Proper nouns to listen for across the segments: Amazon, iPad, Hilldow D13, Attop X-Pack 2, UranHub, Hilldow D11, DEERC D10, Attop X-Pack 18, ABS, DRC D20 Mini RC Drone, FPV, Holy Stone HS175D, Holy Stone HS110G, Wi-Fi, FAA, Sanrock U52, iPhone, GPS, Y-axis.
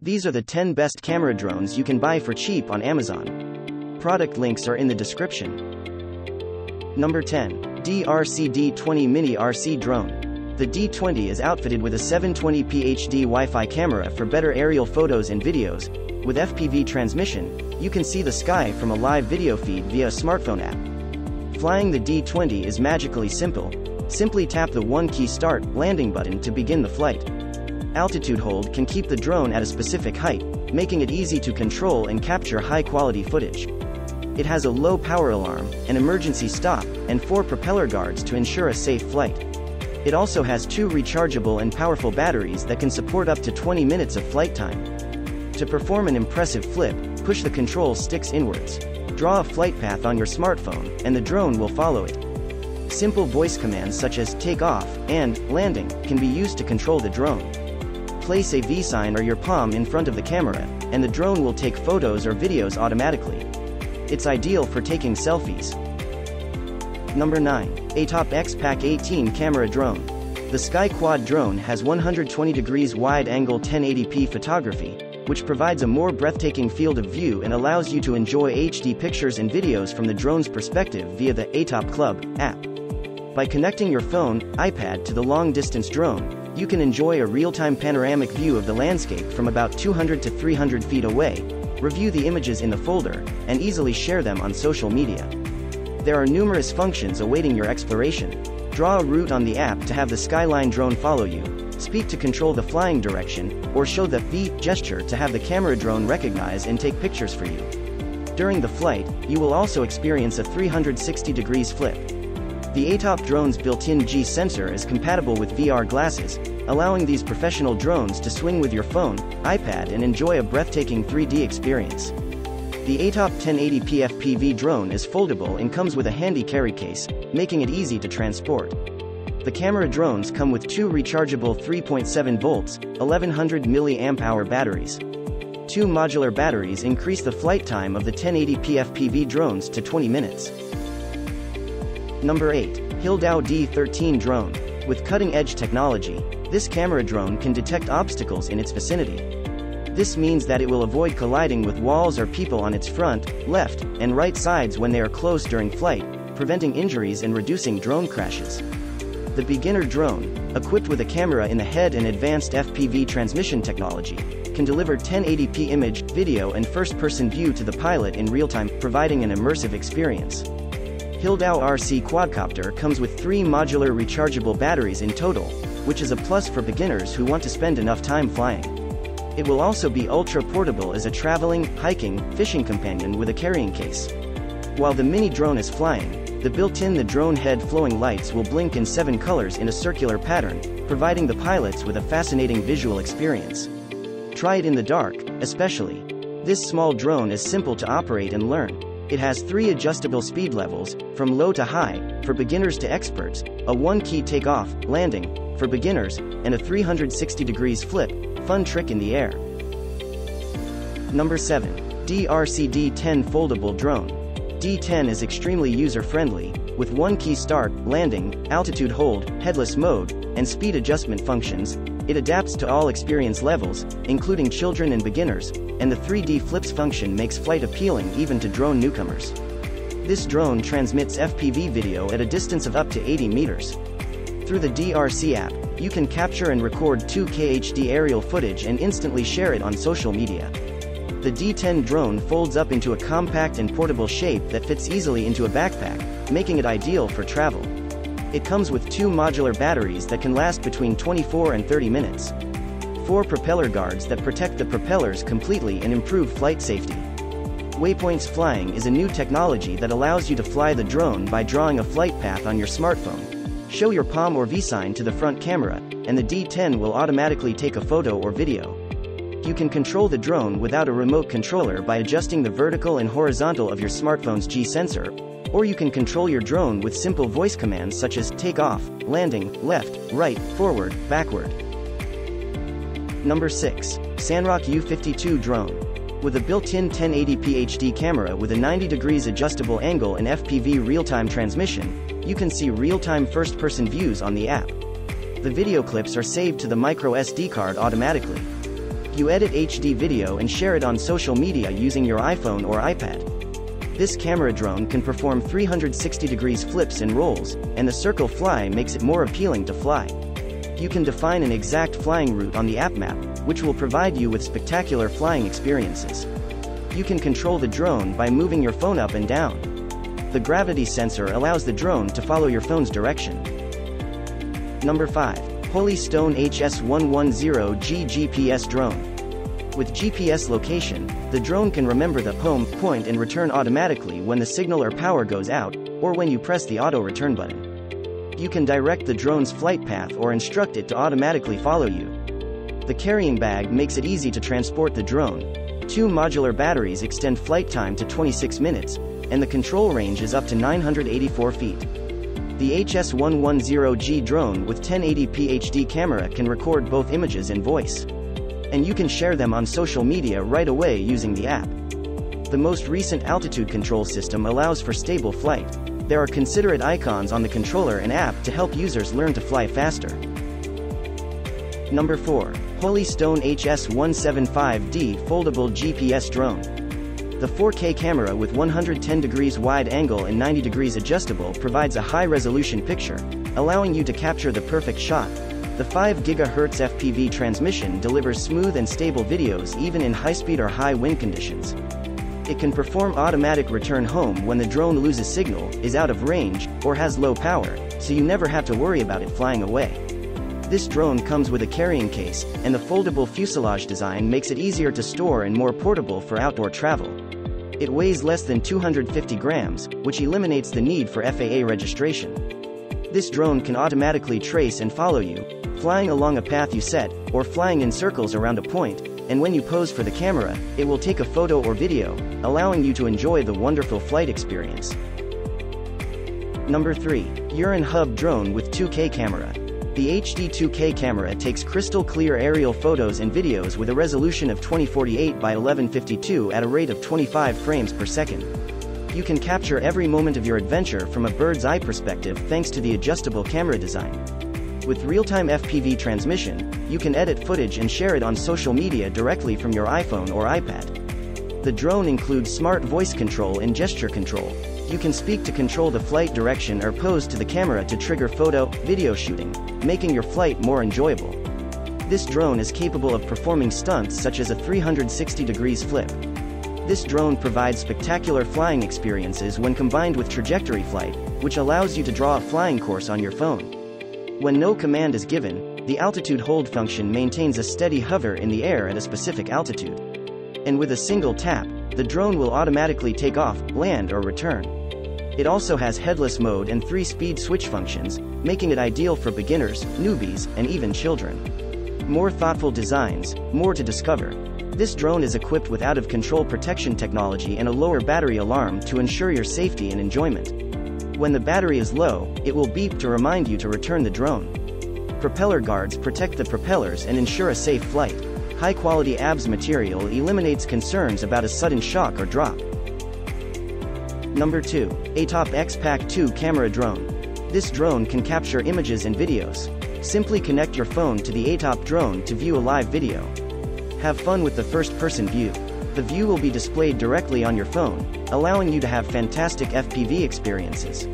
These are the 10 best camera drones you can buy for cheap on Amazon. Product links are in the description. Number 10. DRC D20 Mini RC Drone. The D20 is outfitted with a 720p HD Wi-Fi camera for better aerial photos and videos. With FPV transmission, you can see the sky from a live video feed via a smartphone app. Flying the D20 is magically simple. Simply tap the one-key start landing button to begin the flight. Altitude hold can keep the drone at a specific height, making it easy to control and capture high-quality footage. It has a low power alarm, an emergency stop, and 4 propeller guards to ensure a safe flight. It also has 2 rechargeable and powerful batteries that can support up to 20 minutes of flight time. To perform an impressive flip, push the control sticks inwards. Draw a flight path on your smartphone, and the drone will follow it. Simple voice commands such as take off and landing can be used to control the drone. Place a V sign or your palm in front of the camera, and the drone will take photos or videos automatically. It's ideal for taking selfies. Number 9. Attop X-Pack 18 Camera Drone. The Sky Quad drone has 120 degrees wide-angle 1080p photography, which provides a more breathtaking field of view and allows you to enjoy HD pictures and videos from the drone's perspective via the Attop Club app. By connecting your phone, iPad to the long-distance drone, you can enjoy a real-time panoramic view of the landscape from about 200 to 300 feet away, review the images in the folder, and easily share them on social media. There are numerous functions awaiting your exploration. Draw a route on the app to have the skyline drone follow you, speak to control the flying direction, or show the V gesture to have the camera drone recognize and take pictures for you. During the flight, you will also experience a 360 degrees flip. The Attop drone's built-in G sensor is compatible with VR glasses, allowing these professional drones to swing with your phone, iPad and enjoy a breathtaking 3D experience. The Attop 1080p FPV drone is foldable and comes with a handy carry case, making it easy to transport. The camera drones come with 2 rechargeable 3.7 volts, 1100 mAh batteries. 2 modular batteries increase the flight time of the 1080p FPV drones to 20 minutes. Number 8. Hilldow D13 Drone. With cutting-edge technology, this camera drone can detect obstacles in its vicinity. This means that it will avoid colliding with walls or people on its front, left, and right sides when they are close during flight, preventing injuries and reducing drone crashes. The beginner drone, equipped with a camera in the head and advanced FPV transmission technology, can deliver 1080p image, video and first-person view to the pilot in real-time, providing an immersive experience. Hilldow RC Quadcopter comes with 3 modular rechargeable batteries in total, which is a plus for beginners who want to spend enough time flying. It will also be ultra-portable as a traveling, hiking, fishing companion with a carrying case. While the mini drone is flying, the built-in the drone head flowing lights will blink in 7 colors in a circular pattern, providing the pilots with a fascinating visual experience. Try it in the dark, especially. This small drone is simple to operate and learn. It has 3 adjustable speed levels, from low to high, for beginners to experts, a one-key takeoff, landing, for beginners, and a 360 degrees flip, fun trick in the air. Number 7. DEERC D10 Foldable Drone. D10 is extremely user-friendly, with one-key start, landing, altitude hold, headless mode, and speed adjustment functions. It adapts to all experience levels, including children and beginners, and the 3D flips function makes flight appealing even to drone newcomers. This drone transmits FPV video at a distance of up to 80 meters. Through the DRC app, you can capture and record 2K HD aerial footage and instantly share it on social media. The D10 drone folds up into a compact and portable shape that fits easily into a backpack, making it ideal for travel. It comes with 2 modular batteries that can last between 24 and 30 minutes. 4 propeller guards that protect the propellers completely and improve flight safety. Waypoints flying is a new technology that allows you to fly the drone by drawing a flight path on your smartphone. Show your palm or V-sign to the front camera, and the D10 will automatically take a photo or video. You can control the drone without a remote controller by adjusting the vertical and horizontal of your smartphone's G sensor, or you can control your drone with simple voice commands such as take off, landing, left, right, forward, backward. Number 6. Sanrock U52 Drone. With a built-in 1080p HD camera with a 90 degrees adjustable angle and FPV real-time transmission, you can see real-time first-person views on the app. The video clips are saved to the micro SD card automatically. You edit HD video and share it on social media using your iPhone or iPad. This camera drone can perform 360 degrees flips and rolls, and the circle fly makes it more appealing to fly. You can define an exact flying route on the app map, which will provide you with spectacular flying experiences. You can control the drone by moving your phone up and down. The gravity sensor allows the drone to follow your phone's direction. Number 5. Holy Stone HS110G GPS Drone. With GPS location, the drone can remember the home, point and return automatically when the signal or power goes out, or when you press the auto return button. You can direct the drone's flight path or instruct it to automatically follow you. The carrying bag makes it easy to transport the drone. 2 modular batteries extend flight time to 26 minutes, and the control range is up to 984 feet. The HS110G drone with 1080p HD camera can record both images and voice, and you can share them on social media right away using the app. The most recent altitude control system allows for stable flight. There are considerate icons on the controller and app to help users learn to fly faster. Number 4. Holy Stone HS175D Foldable GPS Drone. The 4K camera with 110 degrees wide angle and 90 degrees adjustable provides a high-resolution picture, allowing you to capture the perfect shot. The 5 GHz FPV transmission delivers smooth and stable videos even in high-speed or high wind conditions. It can perform automatic return home when the drone loses signal, is out of range, or has low power, so you never have to worry about it flying away. This drone comes with a carrying case, and the foldable fuselage design makes it easier to store and more portable for outdoor travel. It weighs less than 250 grams, which eliminates the need for FAA registration. This drone can automatically trace and follow you, flying along a path you set, or flying in circles around a point, and when you pose for the camera, it will take a photo or video, allowing you to enjoy the wonderful flight experience. Number 3. UranHub Drone with 2K Camera. The HD 2K camera takes crystal clear aerial photos and videos with a resolution of 2048 by 1152 at a rate of 25 frames per second. You can capture every moment of your adventure from a bird's eye perspective thanks to the adjustable camera design. With real-time FPV transmission, you can edit footage and share it on social media directly from your iPhone or iPad. The drone includes smart voice control and gesture control. You can speak to control the flight direction or pose to the camera to trigger photo, video shooting, making your flight more enjoyable. This drone is capable of performing stunts such as a 360 degrees flip. This drone provides spectacular flying experiences when combined with trajectory flight, which allows you to draw a flying course on your phone. When no command is given, the altitude hold function maintains a steady hover in the air at a specific altitude. And with a single tap, the drone will automatically take off, land or return. It also has headless mode and 3 speed switch functions, making it ideal for beginners, newbies, and even children. More thoughtful designs, more to discover. This drone is equipped with out-of-control protection technology and a lower battery alarm to ensure your safety and enjoyment. When the battery is low, it will beep to remind you to return the drone. Propeller guards protect the propellers and ensure a safe flight. High-quality ABS material eliminates concerns about a sudden shock or drop. Number 2. Attop X-Pack 2 Camera Drone. This drone can capture images and videos. Simply connect your phone to the Attop drone to view a live video. Have fun with the first-person view. The view will be displayed directly on your phone, allowing you to have fantastic FPV experiences.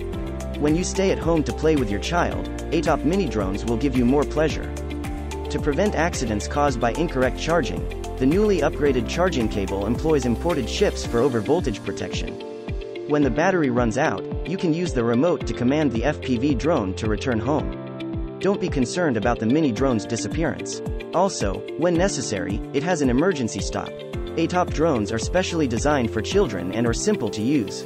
When you stay at home to play with your child, Attop mini drones will give you more pleasure. To prevent accidents caused by incorrect charging, the newly upgraded charging cable employs imported chips for overvoltage protection. When the battery runs out, you can use the remote to command the FPV drone to return home. Don't be concerned about the mini drone's disappearance. Also, when necessary, it has an emergency stop. Attop drones are specially designed for children and are simple to use.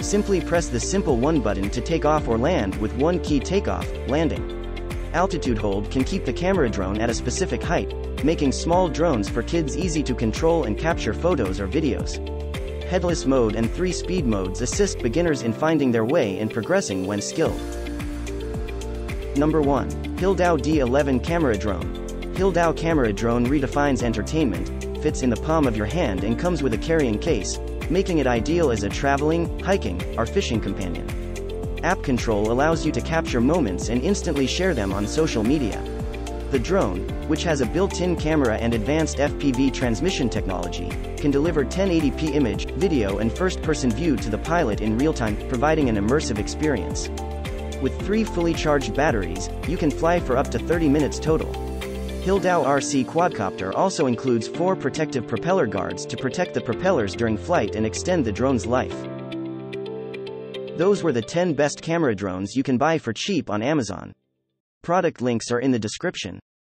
Simply press the simple 1 button to take off or land with 1 key takeoff, landing. Altitude hold can keep the camera drone at a specific height, making small drones for kids easy to control and capture photos or videos. Headless mode and 3 speed modes assist beginners in finding their way and progressing when skilled. Number 1. Hilldow D11 Camera Drone. Hilldow Camera Drone redefines entertainment, fits in the palm of your hand and comes with a carrying case, making it ideal as a traveling, hiking, or fishing companion. App control allows you to capture moments and instantly share them on social media. The drone, which has a built-in camera and advanced FPV transmission technology, can deliver 1080p image, video and first-person view to the pilot in real-time, providing an immersive experience. With 3 fully charged batteries, you can fly for up to 30 minutes total. Hilldow RC quadcopter also includes 4 protective propeller guards to protect the propellers during flight and extend the drone's life. Those were the 10 best camera drones you can buy for cheap on Amazon. Product links are in the description.